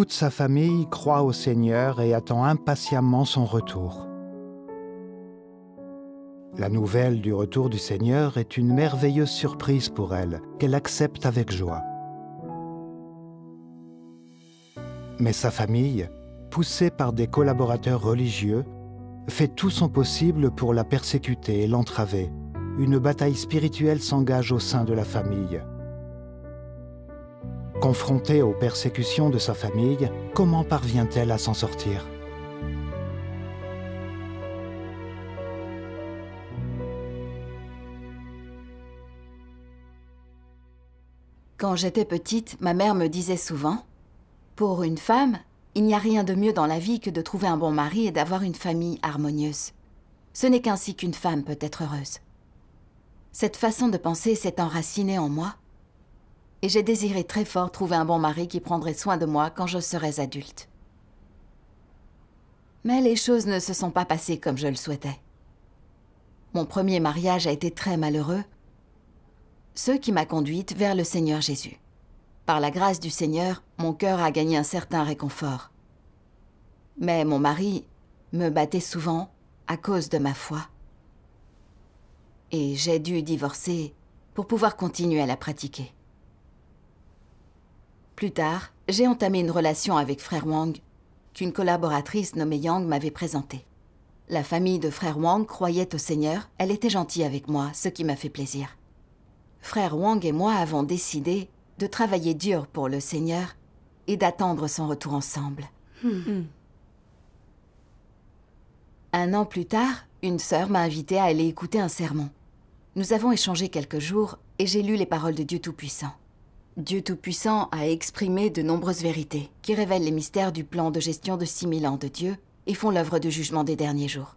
Toute sa famille croit au Seigneur et attend impatiemment son retour. La nouvelle du retour du Seigneur est une merveilleuse surprise pour elle, qu'elle accepte avec joie. Mais sa famille, poussée par des collaborateurs religieux, fait tout son possible pour la persécuter et l'entraver. Une bataille spirituelle s'engage au sein de la famille. Confrontée aux persécutions de sa famille, comment parvient-elle à s'en sortir ? Quand j'étais petite, ma mère me disait souvent « Pour une femme, il n'y a rien de mieux dans la vie que de trouver un bon mari et d'avoir une famille harmonieuse. Ce n'est qu'ainsi qu'une femme peut être heureuse. » Cette façon de penser s'est enracinée en moi et j'ai désiré très fort trouver un bon mari qui prendrait soin de moi quand je serais adulte. Mais les choses ne se sont pas passées comme je le souhaitais. Mon premier mariage a été très malheureux, ce qui m'a conduite vers le Seigneur Jésus. Par la grâce du Seigneur, mon cœur a gagné un certain réconfort. Mais mon mari me battait souvent à cause de ma foi. Et j'ai dû divorcer pour pouvoir continuer à la pratiquer. Plus tard, j'ai entamé une relation avec frère Wang, qu'une collaboratrice nommée Yang m'avait présentée. La famille de frère Wang croyait au Seigneur, elle était gentille avec moi, ce qui m'a fait plaisir. Frère Wang et moi avons décidé de travailler dur pour le Seigneur et d'attendre son retour ensemble. Un an plus tard, une sœur m'a invitée à aller écouter un sermon. Nous avons échangé quelques jours et j'ai lu les paroles de Dieu Tout-Puissant. Dieu Tout-Puissant a exprimé de nombreuses vérités qui révèlent les mystères du plan de gestion de 6000 ans de Dieu et font l'œuvre de jugement des derniers jours.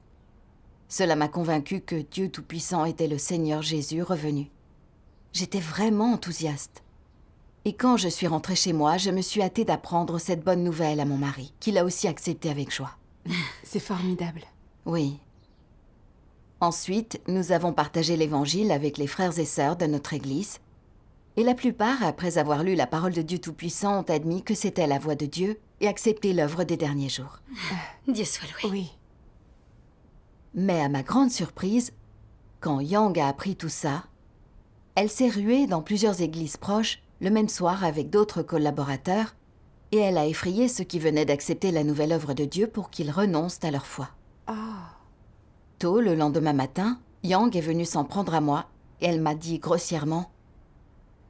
Cela m'a convaincue que Dieu Tout-Puissant était le Seigneur Jésus revenu. J'étais vraiment enthousiaste. Et quand je suis rentrée chez moi, je me suis hâtée d'apprendre cette bonne nouvelle à mon mari, qui l'a aussi acceptée avec joie. C'est formidable. Oui. Ensuite, nous avons partagé l'Évangile avec les frères et sœurs de notre Église. Et la plupart, après avoir lu la parole de Dieu Tout-Puissant, ont admis que c'était la voix de Dieu et accepté l'œuvre des derniers jours. Dieu soit loué. Oui. Mais à ma grande surprise, quand Yang a appris tout ça, elle s'est ruée dans plusieurs églises proches, le même soir avec d'autres collaborateurs, et elle a effrayé ceux qui venaient d'accepter la nouvelle œuvre de Dieu pour qu'ils renoncent à leur foi. Tôt, le lendemain matin, Yang est venue s'en prendre à moi, et elle m'a dit grossièrement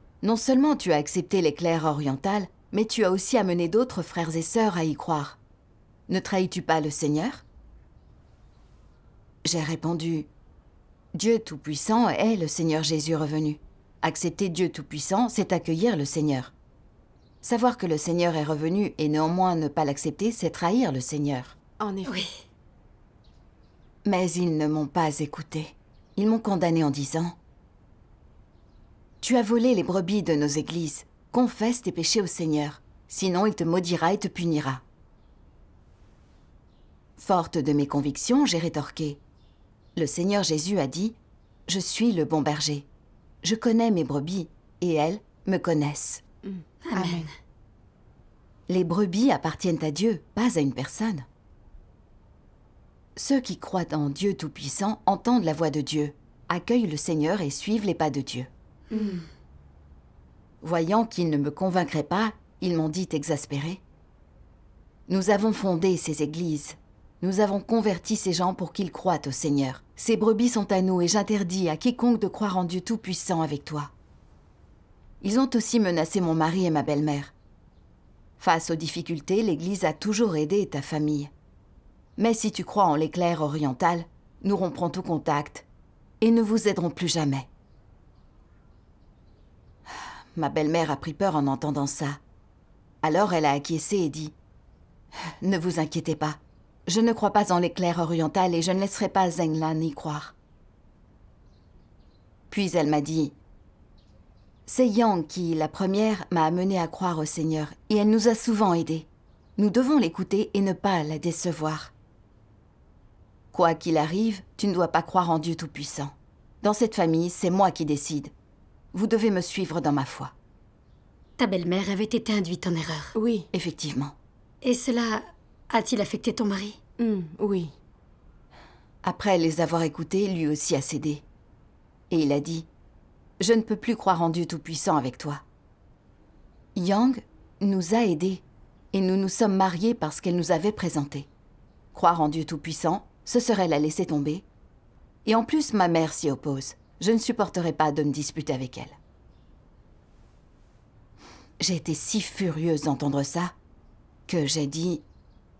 « Non seulement tu as accepté l'éclair oriental, mais tu as aussi amené d'autres frères et sœurs à y croire. Ne trahis-tu pas le Seigneur ?» J'ai répondu: Dieu Tout-Puissant est le Seigneur Jésus revenu. Accepter Dieu Tout-Puissant, c'est accueillir le Seigneur. Savoir que le Seigneur est revenu et néanmoins ne pas l'accepter, c'est trahir le Seigneur. En effet. Oui. Mais ils ne m'ont pas écouté. Ils m'ont condamné en disant: « Tu as volé les brebis de nos églises. Confesse tes péchés au Seigneur, sinon il te maudira et te punira. » Forte de mes convictions, j'ai rétorqué: le Seigneur Jésus a dit « Je suis le bon berger. Je connais mes brebis, et elles me connaissent. » Amen. Les brebis appartiennent à Dieu, pas à une personne. Ceux qui croient en Dieu Tout-Puissant entendent la voix de Dieu, accueillent le Seigneur et suivent les pas de Dieu. Voyant qu'ils ne me convaincraient pas, ils m'ont dit exaspéré: « Nous avons fondé ces églises. Nous avons converti ces gens pour qu'ils croient au Seigneur. Ces brebis sont à nous et j'interdis à quiconque de croire en Dieu Tout-Puissant avec toi. » Ils ont aussi menacé mon mari et ma belle-mère. Face aux difficultés, l'Église a toujours aidé ta famille. Mais si tu crois en l'éclair oriental, nous romprons tout contact et ne vous aiderons plus jamais. Ma belle-mère a pris peur en entendant ça. Alors elle a acquiescé et dit: « Ne vous inquiétez pas. Je ne crois pas en l'éclair oriental et je ne laisserai pas Zeng Lan y croire. » Puis elle m'a dit: « C'est Yang qui, la première, m'a amenée à croire au Seigneur et elle nous a souvent aidés. Nous devons l'écouter et ne pas la décevoir. Quoi qu'il arrive, tu ne dois pas croire en Dieu Tout-Puissant. Dans cette famille, c'est moi qui décide. Vous devez me suivre dans ma foi. » Ta belle-mère avait été induite en erreur. Oui, effectivement. Et cela a-t-il affecté ton mari? Oui. Après les avoir écoutés, lui aussi a cédé. Et il a dit « Je ne peux plus croire en Dieu Tout-Puissant avec toi. » Yang nous a aidés et nous nous sommes mariés parce qu'elle nous avait présenté. Croire en Dieu Tout-Puissant, ce serait la laisser tomber. Et en plus, ma mère s'y oppose. Je ne supporterai pas de me disputer avec elle. J'ai été si furieuse d'entendre ça que j'ai dit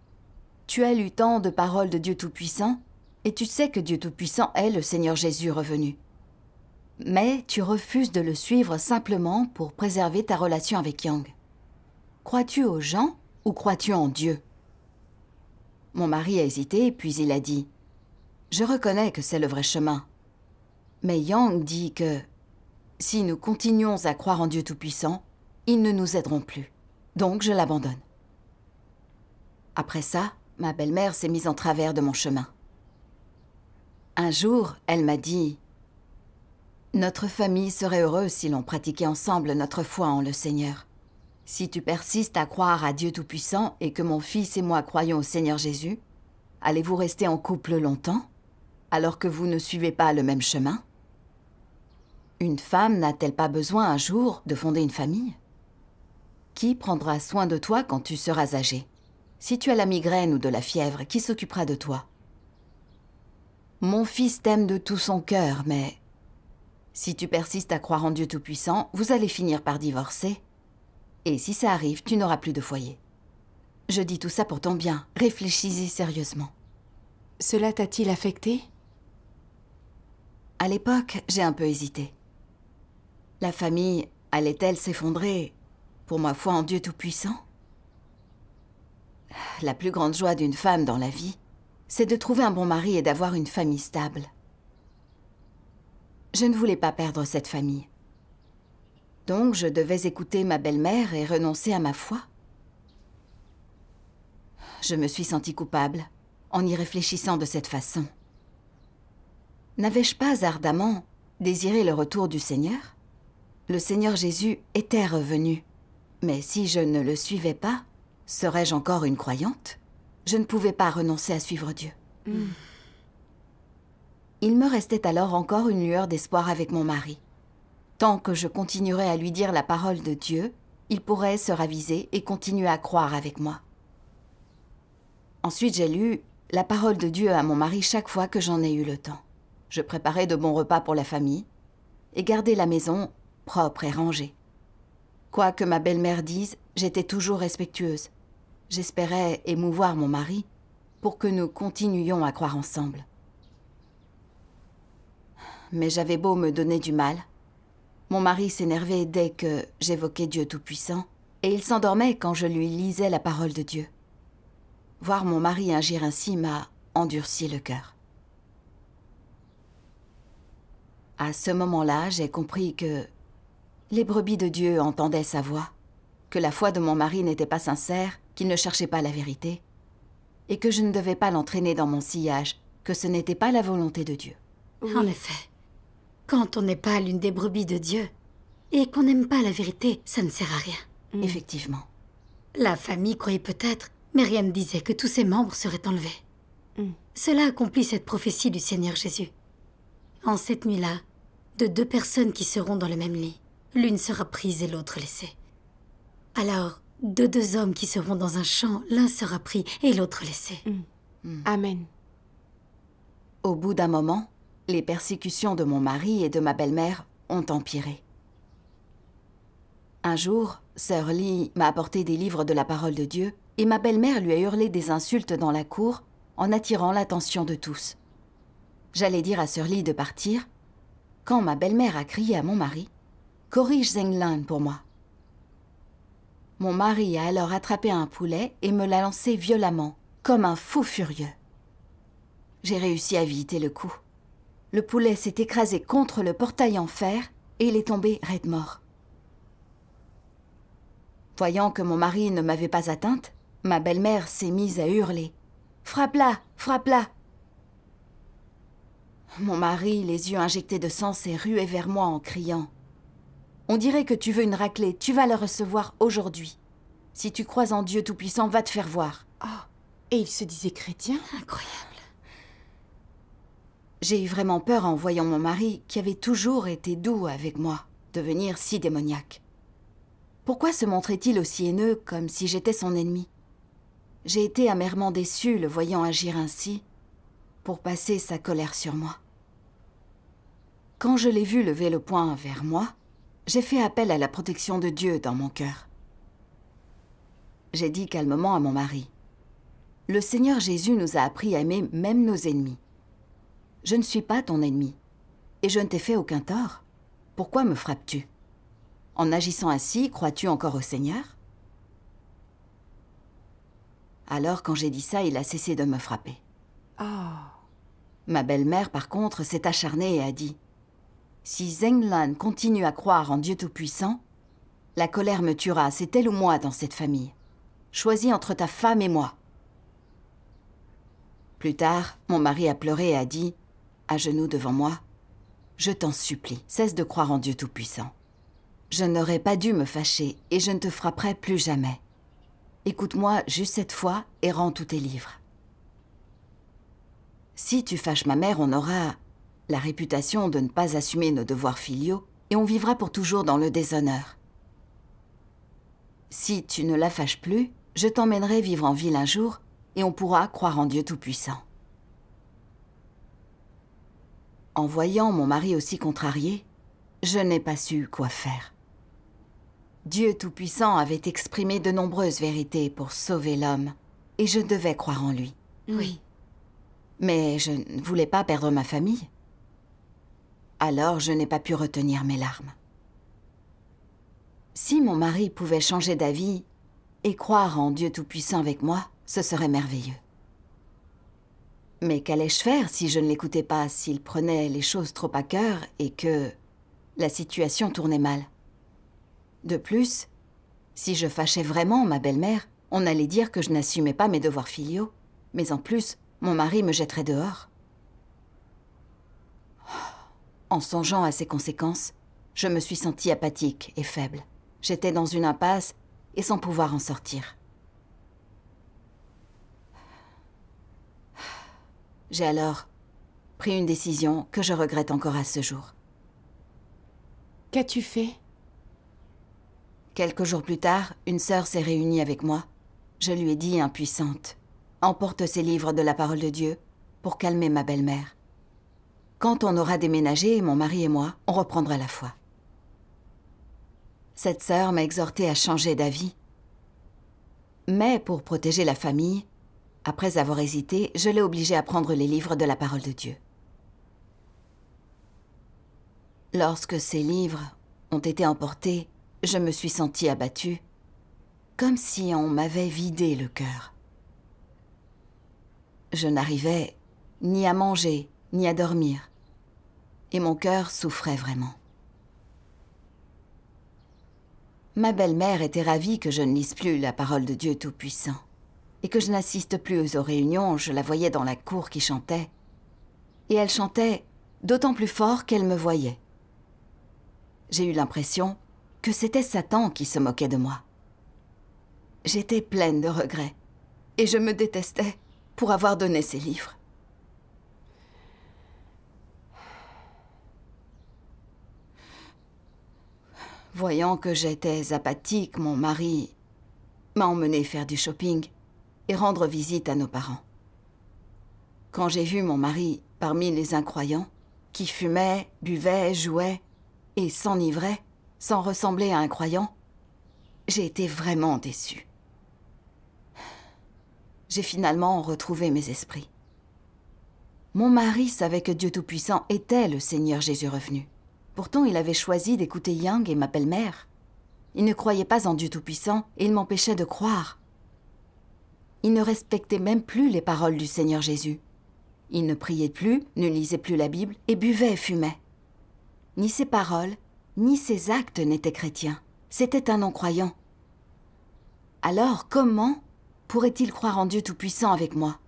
« Tu as lu tant de paroles de Dieu Tout-Puissant et tu sais que Dieu Tout-Puissant est le Seigneur Jésus revenu. Mais tu refuses de le suivre simplement pour préserver ta relation avec Yang. Crois-tu aux gens ou crois-tu en Dieu? » Mon mari a hésité, puis il a dit « Je reconnais que c'est le vrai chemin. » Mais Yang dit que si nous continuons à croire en Dieu Tout-Puissant, ils ne nous aideront plus. Donc je l'abandonne. Après ça, ma belle-mère s'est mise en travers de mon chemin. Un jour, elle m'a dit « Notre famille serait heureuse si l'on pratiquait ensemble notre foi en le Seigneur. Si tu persistes à croire à Dieu Tout-Puissant et que mon fils et moi croyons au Seigneur Jésus, allez-vous rester en couple longtemps alors que vous ne suivez pas le même chemin? Une femme n'a-t-elle pas besoin un jour de fonder une famille? Qui prendra soin de toi quand tu seras âgé? Si tu as la migraine ou de la fièvre, qui s'occupera de toi? Mon fils t'aime de tout son cœur, mais si tu persistes à croire en Dieu Tout-Puissant, vous allez finir par divorcer. Et si ça arrive, tu n'auras plus de foyer. Je dis tout ça pour ton bien. Réfléchis-y sérieusement. Cela t'a-t-il affecté? À l'époque, j'ai un peu hésité. La famille allait-elle s'effondrer pour ma foi en Dieu Tout-Puissant? La plus grande joie d'une femme dans la vie, c'est de trouver un bon mari et d'avoir une famille stable. Je ne voulais pas perdre cette famille. Donc, je devais écouter ma belle-mère et renoncer à ma foi. Je me suis sentie coupable en y réfléchissant de cette façon. N'avais-je pas ardemment désiré le retour du Seigneur? Le Seigneur Jésus était revenu. Mais si je ne le suivais pas, serais-je encore une croyante? Je ne pouvais pas renoncer à suivre Dieu. Il me restait alors encore une lueur d'espoir avec mon mari. Tant que je continuerai à lui dire la parole de Dieu, il pourrait se raviser et continuer à croire avec moi. Ensuite, j'ai lu la parole de Dieu à mon mari chaque fois que j'en ai eu le temps. Je préparais de bons repas pour la famille et gardais la maison propre et rangée. Quoi que ma belle-mère dise, j'étais toujours respectueuse. J'espérais émouvoir mon mari pour que nous continuions à croire ensemble. Mais j'avais beau me donner du mal, mon mari s'énervait dès que j'évoquais Dieu Tout-Puissant et il s'endormait quand je lui lisais la parole de Dieu. Voir mon mari agir ainsi m'a endurci le cœur. À ce moment-là, j'ai compris que les brebis de Dieu entendaient sa voix, que la foi de mon mari n'était pas sincère, qu'il ne cherchait pas la vérité et que je ne devais pas l'entraîner dans mon sillage, que ce n'était pas la volonté de Dieu. Oui. En effet. Quand on n'est pas l'une des brebis de Dieu et qu'on n'aime pas la vérité, ça ne sert à rien. Effectivement. La famille croyait peut-être, mais rien ne disait que tous ses membres seraient enlevés. Cela accomplit cette prophétie du Seigneur Jésus. En cette nuit-là, de deux personnes qui seront dans le même lit, l'une sera prise et l'autre laissée. Alors, de deux hommes qui seront dans un champ, l'un sera pris et l'autre laissé. Amen. Au bout d'un moment, les persécutions de mon mari et de ma belle-mère ont empiré. Un jour, Sœur Lee m'a apporté des livres de la parole de Dieu et ma belle-mère lui a hurlé des insultes dans la cour en attirant l'attention de tous. J'allais dire à Sœur Lee de partir quand ma belle-mère a crié à mon mari « Corrige Zeng Lan pour moi ». Mon mari a alors attrapé un poulet et me l'a lancé violemment, comme un fou furieux. J'ai réussi à éviter le coup. Le poulet s'est écrasé contre le portail en fer et il est tombé raide mort. Voyant que mon mari ne m'avait pas atteinte, ma belle-mère s'est mise à hurler. « Frappe-la! Frappe-la » Mon mari, les yeux injectés de sang, s'est rué vers moi en criant « On dirait que tu veux une raclée, tu vas la recevoir aujourd'hui. » Si tu crois en Dieu Tout-Puissant, va te faire voir. Oh, et il se disait chrétien? Incroyable. J'ai eu vraiment peur en voyant mon mari, qui avait toujours été doux avec moi, devenir si démoniaque. Pourquoi se montrait-il aussi haineux, comme si j'étais son ennemi? J'ai été amèrement déçue, le voyant agir ainsi, pour passer sa colère sur moi. Quand je l'ai vu lever le poing vers moi, j'ai fait appel à la protection de Dieu dans mon cœur. J'ai dit calmement à mon mari, « Le Seigneur Jésus nous a appris à aimer même nos ennemis. Je ne suis pas ton ennemi, et je ne t'ai fait aucun tort. Pourquoi me frappes-tu? En agissant ainsi, crois-tu encore au Seigneur? » Alors, quand j'ai dit ça, il a cessé de me frapper. Oh. Ma belle-mère, par contre, s'est acharnée et a dit, « Si Zeng Lan continue à croire en Dieu Tout-Puissant, la colère me tuera, c'est elle ou moi dans cette famille. Choisis entre ta femme et moi. » Plus tard, mon mari a pleuré et a dit, à genoux devant moi, « Je t'en supplie, cesse de croire en Dieu Tout-Puissant. Je n'aurais pas dû me fâcher et je ne te frapperai plus jamais. » Écoute-moi juste cette fois et rends tous tes livres. Si tu fâches ma mère, on aura la réputation de ne pas assumer nos devoirs filiaux et on vivra pour toujours dans le déshonneur. Si tu ne la fâches plus, je t'emmènerai vivre en ville un jour et on pourra croire en Dieu Tout-Puissant. En voyant mon mari aussi contrarié, je n'ai pas su quoi faire. Dieu Tout-Puissant avait exprimé de nombreuses vérités pour sauver l'homme, et je devais croire en lui. Oui. Mais je ne voulais pas perdre ma famille. Alors je n'ai pas pu retenir mes larmes. Si mon mari pouvait changer d'avis et croire en Dieu Tout-Puissant avec moi, ce serait merveilleux. Mais qu'allais-je faire si je ne l'écoutais pas, s'il prenait les choses trop à cœur et que la situation tournait mal ? De plus, si je fâchais vraiment ma belle-mère, on allait dire que je n'assumais pas mes devoirs filiaux, mais en plus, mon mari me jetterait dehors. En songeant à ces conséquences, je me suis sentie apathique et faible. J'étais dans une impasse et sans pouvoir en sortir. J'ai alors pris une décision que je regrette encore à ce jour. Qu'as-tu fait ? Quelques jours plus tard, une sœur s'est réunie avec moi. Je lui ai dit, impuissante, « Emporte ces livres de la parole de Dieu pour calmer ma belle-mère. Quand on aura déménagé, mon mari et moi, on reprendra la foi. » Cette sœur m'a exhortée à changer d'avis. Mais pour protéger la famille, après avoir hésité, je l'ai obligée à prendre les livres de la parole de Dieu. Lorsque ces livres ont été emportés, je me suis sentie abattue, comme si on m'avait vidé le cœur. Je n'arrivais ni à manger, ni à dormir, et mon cœur souffrait vraiment. Ma belle-mère était ravie que je ne lise plus la parole de Dieu Tout-Puissant, et que je n'assiste plus aux réunions. Je la voyais dans la cour qui chantait, et elle chantait d'autant plus fort qu'elle me voyait. J'ai eu l'impression que c'était Satan qui se moquait de moi. J'étais pleine de regrets, et je me détestais pour avoir donné ces livres. Voyant que j'étais apathique, mon mari m'a emmenée faire du shopping et rendre visite à nos parents. Quand j'ai vu mon mari parmi les incroyants, qui fumaient, buvaient, jouaient et s'enivraient, sans ressembler à un croyant, j'ai été vraiment déçue. J'ai finalement retrouvé mes esprits. Mon mari savait que Dieu Tout-Puissant était le Seigneur Jésus revenu. Pourtant, il avait choisi d'écouter Yang et ma belle-mère. Il ne croyait pas en Dieu Tout-Puissant et il m'empêchait de croire. Il ne respectait même plus les paroles du Seigneur Jésus. Il ne priait plus, ne lisait plus la Bible et buvait et fumait. Ni ses paroles, ni ses actes n'étaient chrétiens. C'était un non-croyant. Alors comment pourrait-il croire en Dieu Tout-Puissant avec moi?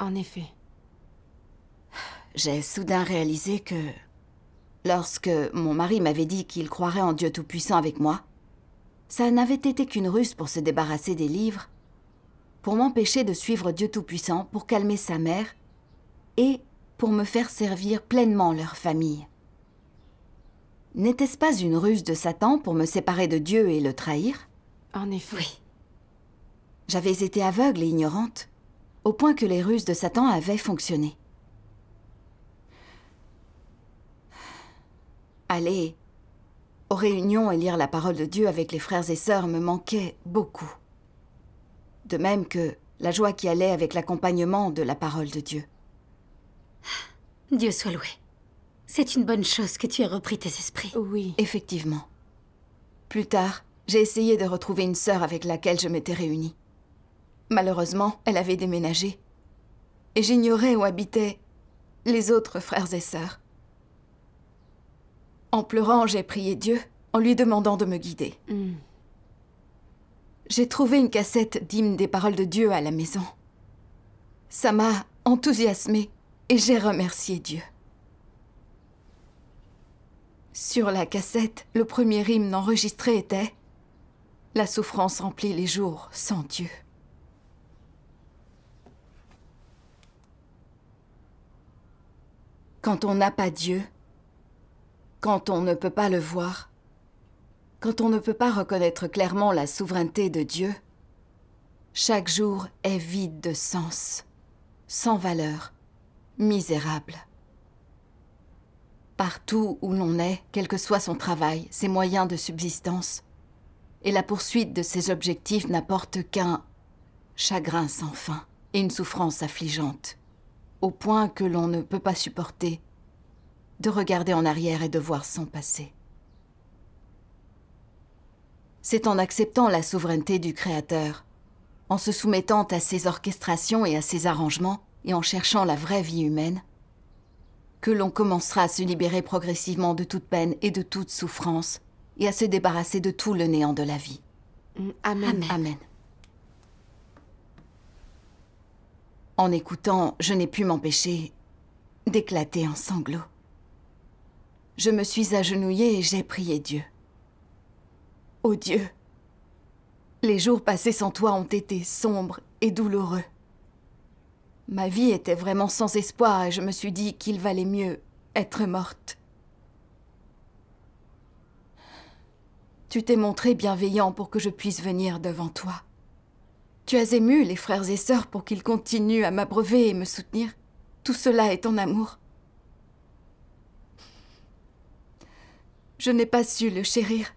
En effet. J'ai soudain réalisé que, lorsque mon mari m'avait dit qu'il croirait en Dieu Tout-Puissant avec moi, ça n'avait été qu'une ruse pour se débarrasser des livres, pour m'empêcher de suivre Dieu Tout-Puissant, pour calmer sa mère et pour me faire servir pleinement leur famille. N'était-ce pas une ruse de Satan pour me séparer de Dieu et le trahir? En effet. Oui. J'avais été aveugle et ignorante, au point que les ruses de Satan avaient fonctionné. Aller aux réunions et lire la parole de Dieu avec les frères et sœurs me manquait beaucoup. De même que la joie qui allait avec l'accompagnement de la parole de Dieu. Dieu soit loué. C'est une bonne chose que tu aies repris tes esprits. Oui. Effectivement. Plus tard, j'ai essayé de retrouver une sœur avec laquelle je m'étais réunie. Malheureusement, elle avait déménagé. Et j'ignorais où habitaient les autres frères et sœurs. En pleurant, j'ai prié Dieu en lui demandant de me guider. J'ai trouvé une cassette d'hymne des paroles de Dieu à la maison. Ça m'a enthousiasmée et j'ai remercié Dieu. Sur la cassette, le premier hymne enregistré était « La souffrance remplit les jours sans Dieu ». Quand on n'a pas Dieu, quand on ne peut pas le voir, quand on ne peut pas reconnaître clairement la souveraineté de Dieu, chaque jour est vide de sens, sans valeur, misérable. Partout où l'on est, quel que soit son travail, ses moyens de subsistance, et la poursuite de ses objectifs n'apporte qu'un chagrin sans fin et une souffrance affligeante, au point que l'on ne peut pas supporter de regarder en arrière et de voir son passé. C'est en acceptant la souveraineté du Créateur, en se soumettant à ses orchestrations et à ses arrangements, et en cherchant la vraie vie humaine, que l'on commencera à se libérer progressivement de toute peine et de toute souffrance, et à se débarrasser de tout le néant de la vie. Amen. Amen. Amen. En écoutant, je n'ai pu m'empêcher d'éclater en sanglots. Je me suis agenouillée et j'ai prié Dieu. Ô Dieu, les jours passés sans toi ont été sombres et douloureux. Ma vie était vraiment sans espoir et je me suis dit qu'il valait mieux être morte. Tu t'es montré bienveillant pour que je puisse venir devant toi. Tu as ému les frères et sœurs pour qu'ils continuent à m'abreuver et me soutenir. Tout cela est ton amour. Je n'ai pas su le chérir.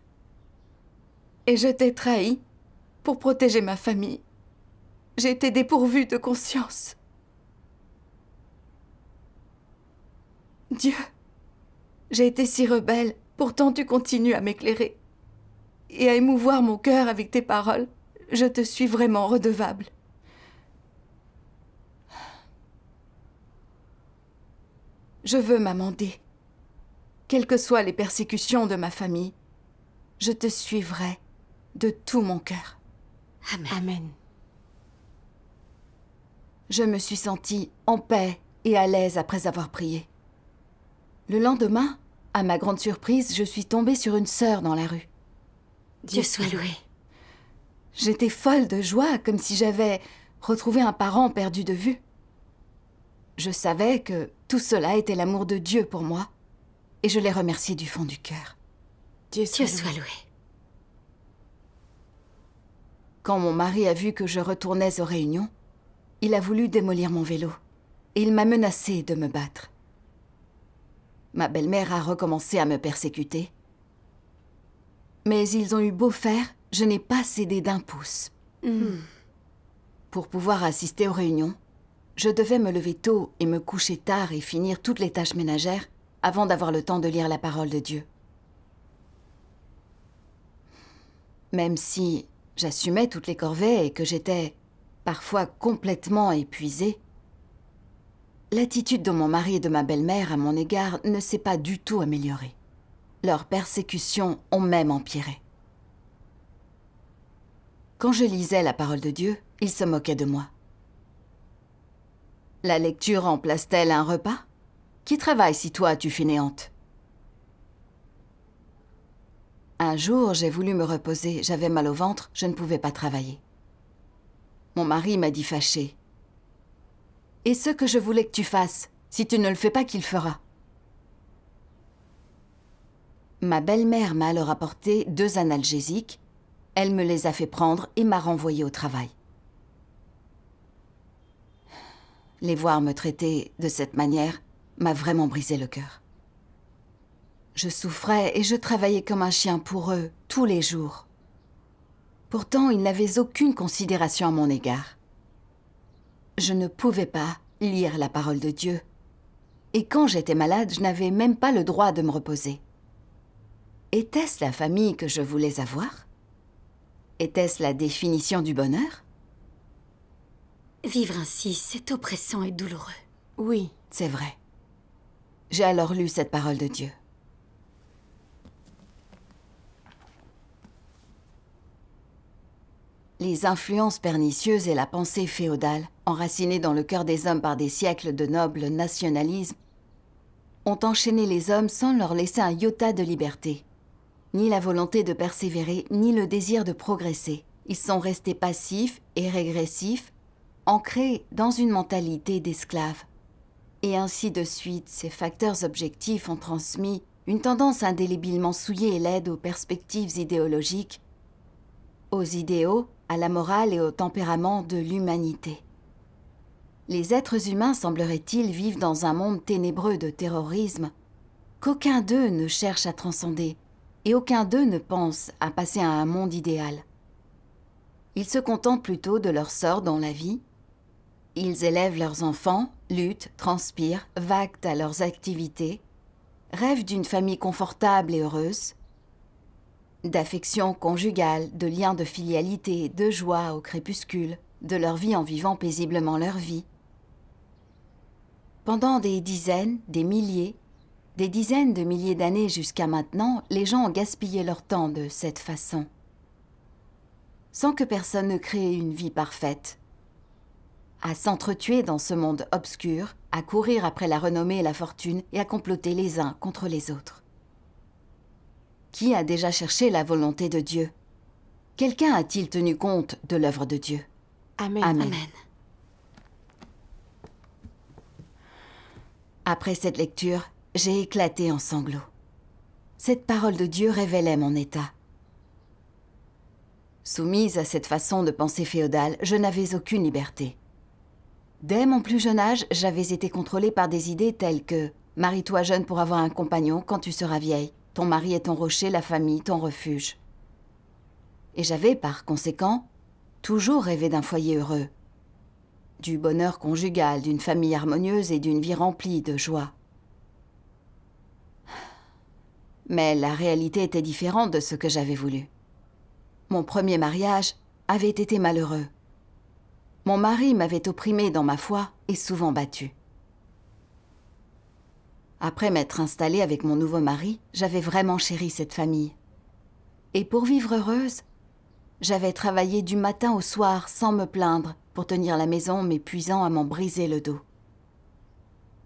Et je t'ai trahi pour protéger ma famille. J'ai été dépourvue de conscience. Dieu, j'ai été si rebelle, pourtant tu continues à m'éclairer et à émouvoir mon cœur avec tes paroles. Je te suis vraiment redevable. Je veux m'amender. Quelles que soient les persécutions de ma famille, je te suivrai de tout mon cœur. Amen. Amen. Je me suis sentie en paix et à l'aise après avoir prié. Le lendemain, à ma grande surprise, je suis tombée sur une sœur dans la rue. Dieu soit loué. J'étais folle de joie, comme si j'avais retrouvé un parent perdu de vue. Je savais que tout cela était l'amour de Dieu pour moi. Et je l'ai remercié du fond du cœur. Dieu soit loué. Quand mon mari a vu que je retournais aux réunions, il a voulu démolir mon vélo. Et il m'a menacée de me battre. Ma belle-mère a recommencé à me persécuter. Mais ils ont eu beau faire, je n'ai pas cédé d'un pouce. Pour pouvoir assister aux réunions, je devais me lever tôt et me coucher tard et finir toutes les tâches ménagères avant d'avoir le temps de lire la parole de Dieu. Même si j'assumais toutes les corvées et que j'étais parfois complètement épuisée, l'attitude de mon mari et de ma belle-mère à mon égard ne s'est pas du tout améliorée. Leurs persécutions ont même empiré. Quand je lisais la parole de Dieu, ils se moquaient de moi. La lecture remplace-t-elle un repas ? Qui travaille si toi tu fais néante? Un jour, j'ai voulu me reposer, j'avais mal au ventre, je ne pouvais pas travailler. Mon mari m'a dit fâché. « Et ce que je voulais que tu fasses, si tu ne le fais pas, qu'il fera. » Ma belle-mère m'a alors apporté 2 analgésiques, elle me les a fait prendre et m'a renvoyée au travail. Les voir me traiter de cette manière m'a vraiment brisé le cœur. Je souffrais et je travaillais comme un chien pour eux, tous les jours. Pourtant, ils n'avaient aucune considération à mon égard. Je ne pouvais pas lire la parole de Dieu. Et quand j'étais malade, je n'avais même pas le droit de me reposer. Était-ce la famille que je voulais avoir? Était-ce la définition du bonheur? Vivre ainsi, c'est oppressant et douloureux. Oui, c'est vrai. J'ai alors lu cette parole de Dieu. Les influences pernicieuses et la pensée féodale, enracinées dans le cœur des hommes par des siècles de nobles nationalismes, ont enchaîné les hommes sans leur laisser un iota de liberté. Ni la volonté de persévérer, ni le désir de progresser. Ils sont restés passifs et régressifs, ancrés dans une mentalité d'esclave. Et ainsi de suite, ces facteurs objectifs ont transmis une tendance indélébilement souillée et laide aux perspectives idéologiques, aux idéaux, à la morale et au tempérament de l'humanité. Les êtres humains, semblerait-il, vivent dans un monde ténébreux de terrorisme qu'aucun d'eux ne cherche à transcender et aucun d'eux ne pense à passer à un monde idéal. Ils se contentent plutôt de leur sort dans la vie. Ils élèvent leurs enfants, luttent, transpirent, vaguent à leurs activités, rêvent d'une famille confortable et heureuse, d'affection conjugale, de liens de filialité, de joie au crépuscule, de leur vie en vivant paisiblement leur vie. Pendant des dizaines, des dizaines de milliers d'années jusqu'à maintenant, les gens ont gaspillé leur temps de cette façon, sans que personne ne crée une vie parfaite, à s'entretuer dans ce monde obscur, à courir après la renommée et la fortune et à comploter les uns contre les autres. Qui a déjà cherché la volonté de Dieu? Quelqu'un a-t-il tenu compte de l'œuvre de Dieu? Amen. Amen. Amen. Après cette lecture, j'ai éclaté en sanglots. Cette parole de Dieu révélait mon état. Soumise à cette façon de penser féodale, je n'avais aucune liberté. Dès mon plus jeune âge, j'avais été contrôlée par des idées telles que « Marie-toi jeune pour avoir un compagnon quand tu seras vieille. Ton mari est ton rocher, la famille, ton refuge. » Et j'avais, par conséquent, toujours rêvé d'un foyer heureux, du bonheur conjugal, d'une famille harmonieuse et d'une vie remplie de joie. Mais la réalité était différente de ce que j'avais voulu. Mon premier mariage avait été malheureux. Mon mari m'avait opprimée dans ma foi et souvent battue. Après m'être installée avec mon nouveau mari, j'avais vraiment chéri cette famille. Et pour vivre heureuse, j'avais travaillé du matin au soir sans me plaindre pour tenir la maison, m'épuisant à m'en briser le dos.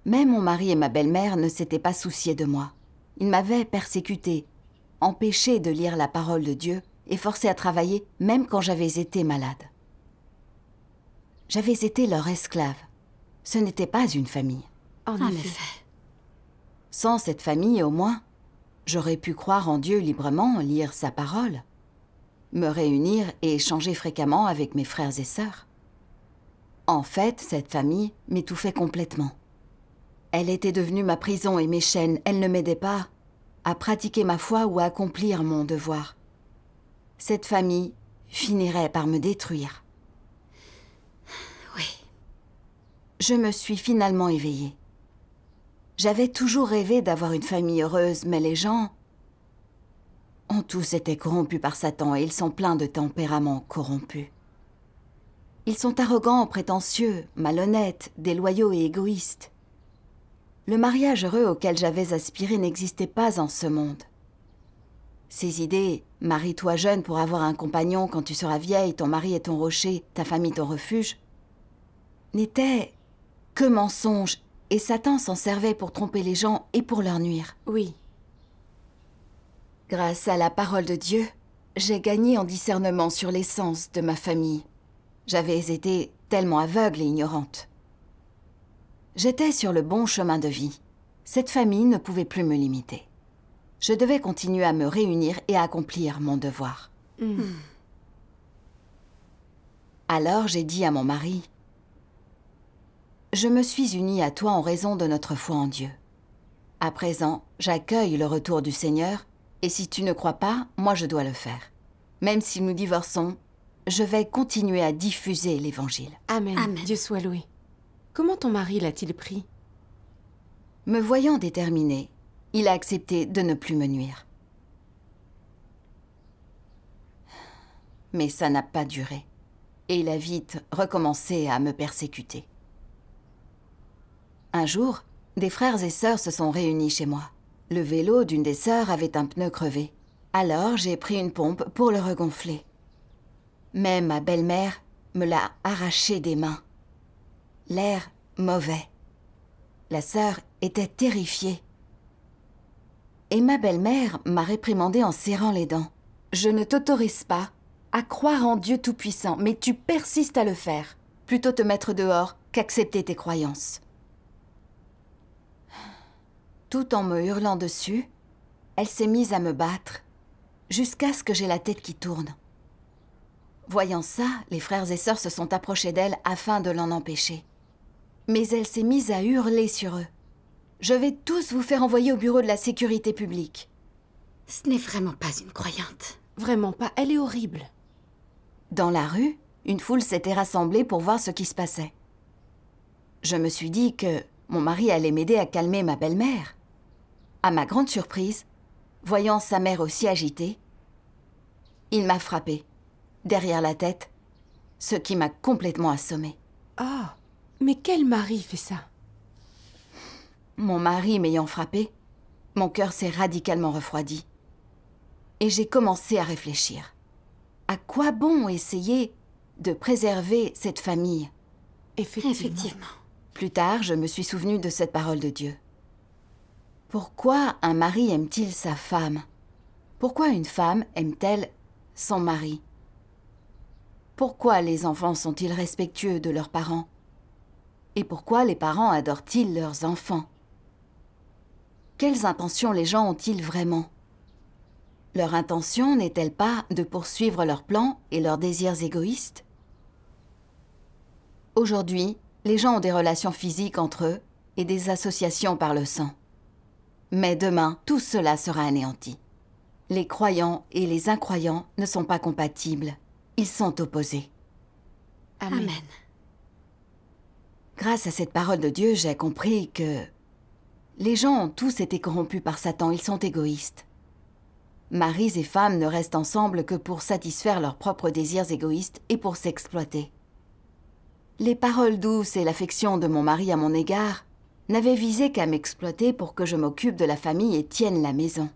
Mais mon mari et ma belle-mère ne s'étaient pas souciés de moi. Ils m'avaient persécutée, empêchée de lire la parole de Dieu et forcée à travailler même quand j'avais été malade. J'avais été leur esclave. Ce n'était pas une famille. En effet. Sans cette famille, au moins, j'aurais pu croire en Dieu librement, lire sa parole, me réunir et échanger fréquemment avec mes frères et sœurs. En fait, cette famille m'étouffait complètement. Elle était devenue ma prison et mes chaînes. Elle ne m'aidait pas à pratiquer ma foi ou à accomplir mon devoir. Cette famille finirait par me détruire. Oui. Je me suis finalement éveillée. J'avais toujours rêvé d'avoir une famille heureuse, mais les gens ont tous été corrompus par Satan et ils sont pleins de tempéraments corrompus. Ils sont arrogants, prétentieux, malhonnêtes, déloyaux et égoïstes. Le mariage heureux auquel j'avais aspiré n'existait pas en ce monde. Ces idées « marie-toi jeune pour avoir un compagnon quand tu seras vieille, ton mari est ton rocher, ta famille ton refuge » n'étaient que mensonges. Et Satan s'en servait pour tromper les gens et pour leur nuire. Oui. Grâce à la parole de Dieu, j'ai gagné en discernement sur l'essence de ma famille. J'avais été tellement aveugle et ignorante. J'étais sur le bon chemin de vie. Cette famille ne pouvait plus me limiter. Je devais continuer à me réunir et à accomplir mon devoir. Mmh. Alors j'ai dit à mon mari, « Je me suis unie à toi en raison de notre foi en Dieu. À présent, j'accueille le retour du Seigneur, et si tu ne crois pas, moi je dois le faire. Même si nous divorçons, je vais continuer à diffuser l'Évangile. » Amen. Amen. Dieu soit loué. Comment ton mari l'a-t-il pris? Me voyant déterminée, il a accepté de ne plus me nuire. Mais ça n'a pas duré. Et il a vite recommencé à me persécuter. Un jour, des frères et sœurs se sont réunis chez moi. Le vélo d'une des sœurs avait un pneu crevé. Alors j'ai pris une pompe pour le regonfler. Mais ma belle-mère me l'a arraché des mains. L'air mauvais. La sœur était terrifiée. Et ma belle-mère m'a réprimandée en serrant les dents. « Je ne t'autorise pas à croire en Dieu Tout-Puissant, mais tu persistes à le faire. Plutôt te mettre dehors qu'accepter tes croyances. » Tout en me hurlant dessus, elle s'est mise à me battre, jusqu'à ce que j'ai la tête qui tourne. Voyant ça, les frères et sœurs se sont approchés d'elle afin de l'en empêcher. Mais elle s'est mise à hurler sur eux. « Je vais tous vous faire envoyer au bureau de la sécurité publique. » Ce n'est vraiment pas une croyante. Vraiment pas, elle est horrible. Dans la rue, une foule s'était rassemblée pour voir ce qui se passait. Je me suis dit que mon mari allait m'aider à calmer ma belle-mère. À ma grande surprise, voyant sa mère aussi agitée, il m'a frappée, derrière la tête, ce qui m'a complètement assommée. Ah, mais quel mari fait ça? Mon mari m'ayant frappée, mon cœur s'est radicalement refroidi. Et j'ai commencé à réfléchir. À quoi bon essayer de préserver cette famille? Effectivement. Plus tard, je me suis souvenue de cette parole de Dieu. Pourquoi un mari aime-t-il sa femme? Pourquoi une femme aime-t-elle son mari? Pourquoi les enfants sont-ils respectueux de leurs parents? Et pourquoi les parents adorent-ils leurs enfants? Quelles intentions les gens ont-ils vraiment? Leur intention n'est-elle pas de poursuivre leurs plans et leurs désirs égoïstes? Aujourd'hui, les gens ont des relations physiques entre eux et des associations par le sang. Mais demain, tout cela sera anéanti. Les croyants et les incroyants ne sont pas compatibles. Ils sont opposés. Amen. Amen. Grâce à cette parole de Dieu, j'ai compris que les gens ont tous été corrompus par Satan, ils sont égoïstes. Maris et femmes ne restent ensemble que pour satisfaire leurs propres désirs égoïstes et pour s'exploiter. Les paroles douces et l'affection de mon mari à mon égard n'avaient visé qu'à m'exploiter pour que je m'occupe de la famille et tienne la maison.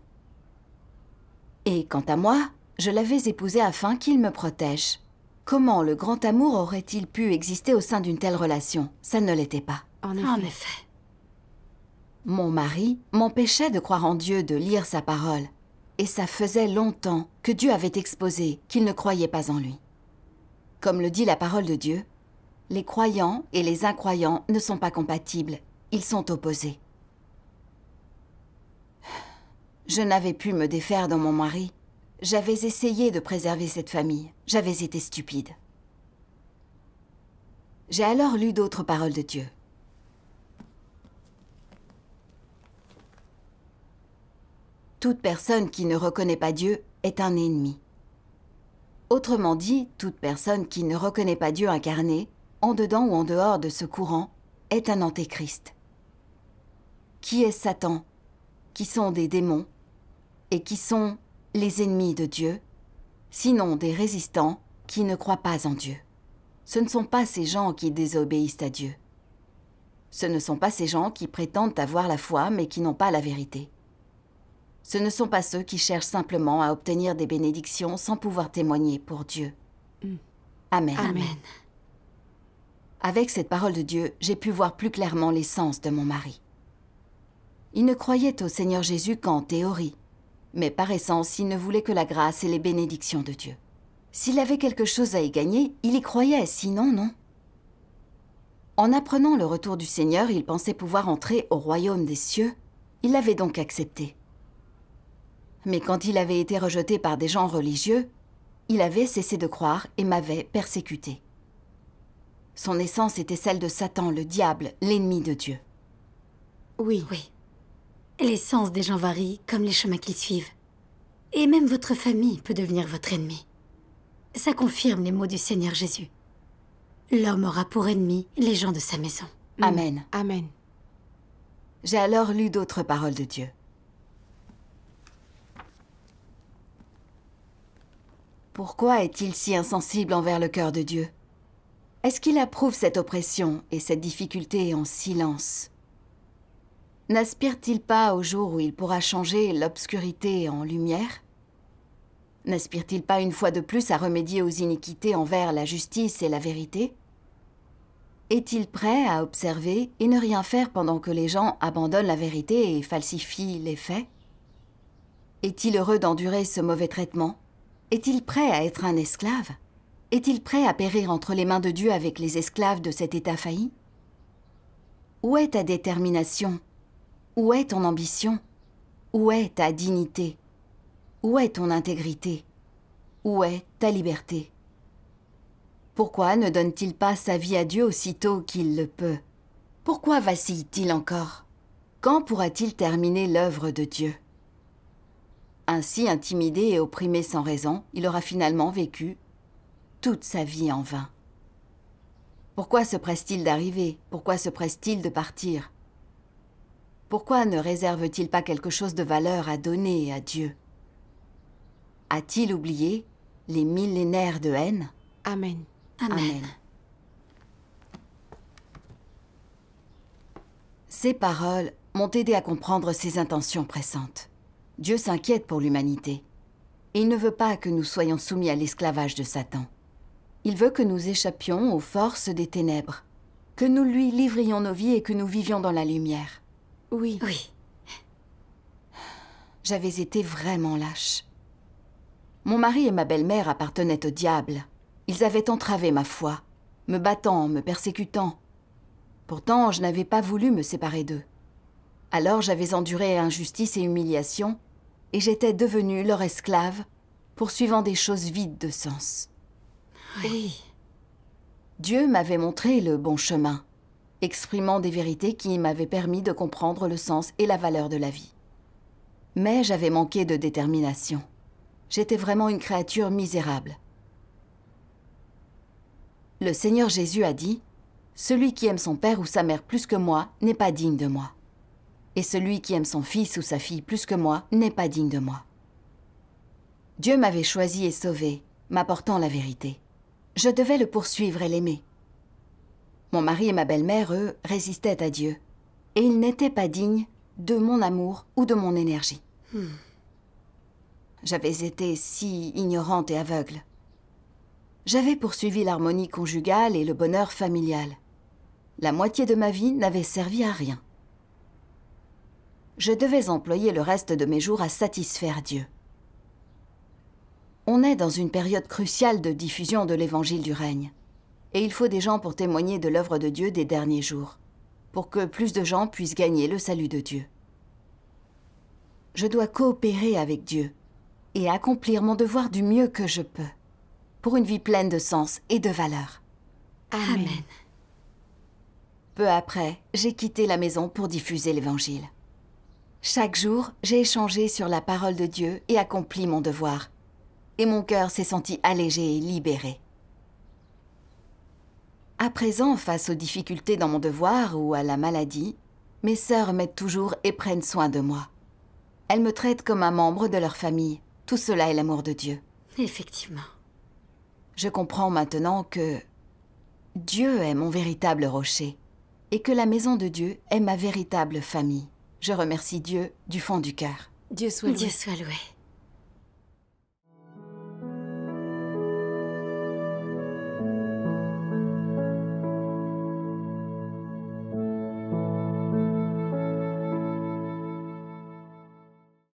Et quant à moi, je l'avais épousé afin qu'il me protège. Comment le grand amour aurait-il pu exister au sein d'une telle relation? Ça ne l'était pas. En effet. Mon mari m'empêchait de croire en Dieu, de lire sa parole. Et ça faisait longtemps que Dieu avait exposé qu'il ne croyait pas en lui. Comme le dit la parole de Dieu, les croyants et les incroyants ne sont pas compatibles, ils sont opposés. Je n'avais pu me défaire de mon mari. J'avais essayé de préserver cette famille. J'avais été stupide. J'ai alors lu d'autres paroles de Dieu. Toute personne qui ne reconnaît pas Dieu est un ennemi. Autrement dit, toute personne qui ne reconnaît pas Dieu incarné, en dedans ou en dehors de ce courant, est un antéchrist. Qui est Satan, qui sont des démons, et qui sont les ennemis de Dieu, sinon des résistants qui ne croient pas en Dieu. Ce ne sont pas ces gens qui désobéissent à Dieu. Ce ne sont pas ces gens qui prétendent avoir la foi mais qui n'ont pas la vérité. Ce ne sont pas ceux qui cherchent simplement à obtenir des bénédictions sans pouvoir témoigner pour Dieu. Amen. Amen. Avec cette parole de Dieu, j'ai pu voir plus clairement l'essence de mon mari. Il ne croyait au Seigneur Jésus qu'en théorie. Mais par essence, il ne voulait que la grâce et les bénédictions de Dieu. S'il avait quelque chose à y gagner, il y croyait, sinon non. En apprenant le retour du Seigneur, il pensait pouvoir entrer au royaume des cieux. Il l'avait donc accepté. Mais quand il avait été rejeté par des gens religieux, il avait cessé de croire et m'avait persécuté. Son essence était celle de Satan, le diable, l'ennemi de Dieu. Oui. Oui. L'essence des gens varie, comme les chemins qu'ils suivent. Et même votre famille peut devenir votre ennemi. Ça confirme les mots du Seigneur Jésus. L'homme aura pour ennemi les gens de sa maison. Amen. Amen. J'ai alors lu d'autres paroles de Dieu. Pourquoi est-il si insensible envers le cœur de Dieu? Est-ce qu'il approuve cette oppression et cette difficulté en silence? N'aspire-t-il pas au jour où il pourra changer l'obscurité en lumière? N'aspire-t-il pas une fois de plus à remédier aux iniquités envers la justice et la vérité? Est-il prêt à observer et ne rien faire pendant que les gens abandonnent la vérité et falsifient les faits? Est-il heureux d'endurer ce mauvais traitement? Est-il prêt à être un esclave? Est-il prêt à périr entre les mains de Dieu avec les esclaves de cet état failli? Où est ta détermination? Où est ton ambition? Où est ta dignité? Où est ton intégrité? Où est ta liberté? Pourquoi ne donne-t-il pas sa vie à Dieu aussitôt qu'il le peut? Pourquoi vacille-t-il encore? Quand pourra-t-il terminer l'œuvre de Dieu? Ainsi, intimidé et opprimé sans raison, il aura finalement vécu toute sa vie en vain. Pourquoi se presse-t-il d'arriver? Pourquoi se presse-t-il de partir? Pourquoi ne réserve-t-il pas quelque chose de valeur à donner à Dieu? A-t-il oublié les millénaires de haine? Amen. Amen. Amen. Ces paroles m'ont aidé à comprendre ses intentions pressantes. Dieu s'inquiète pour l'humanité. Il ne veut pas que nous soyons soumis à l'esclavage de Satan. Il veut que nous échappions aux forces des ténèbres, que nous lui livrions nos vies et que nous vivions dans la lumière. Oui. Oui. J'avais été vraiment lâche. Mon mari et ma belle-mère appartenaient au diable. Ils avaient entravé ma foi, me battant, me persécutant. Pourtant, je n'avais pas voulu me séparer d'eux. Alors j'avais enduré injustice et humiliation, et j'étais devenue leur esclave, poursuivant des choses vides de sens. Oui. Dieu m'avait montré le bon chemin, exprimant des vérités qui m'avaient permis de comprendre le sens et la valeur de la vie. Mais j'avais manqué de détermination. J'étais vraiment une créature misérable. Le Seigneur Jésus a dit « Celui qui aime son père ou sa mère plus que moi n'est pas digne de moi. Et celui qui aime son fils ou sa fille plus que moi n'est pas digne de moi. » Dieu m'avait choisi et sauvé, m'apportant la vérité. Je devais le poursuivre et l'aimer. Mon mari et ma belle-mère, eux, résistaient à Dieu. Et ils n'étaient pas dignes de mon amour ou de mon énergie. J'avais été si ignorante et aveugle. J'avais poursuivi l'harmonie conjugale et le bonheur familial. La moitié de ma vie n'avait servi à rien. Je devais employer le reste de mes jours à satisfaire Dieu. On est dans une période cruciale de diffusion de l'évangile du règne. Et il faut des gens pour témoigner de l'œuvre de Dieu des derniers jours, pour que plus de gens puissent gagner le salut de Dieu. Je dois coopérer avec Dieu et accomplir mon devoir du mieux que je peux, pour une vie pleine de sens et de valeur. Amen. Amen. Peu après, j'ai quitté la maison pour diffuser l'Évangile. Chaque jour, j'ai échangé sur la parole de Dieu et accompli mon devoir. Et mon cœur s'est senti allégé et libéré. À présent, face aux difficultés dans mon devoir ou à la maladie, mes sœurs m'aident toujours et prennent soin de moi. Elles me traitent comme un membre de leur famille. Tout cela est l'amour de Dieu. Effectivement. Je comprends maintenant que Dieu est mon véritable rocher et que la maison de Dieu est ma véritable famille. Je remercie Dieu du fond du cœur. Dieu soit loué. Dieu soit loué.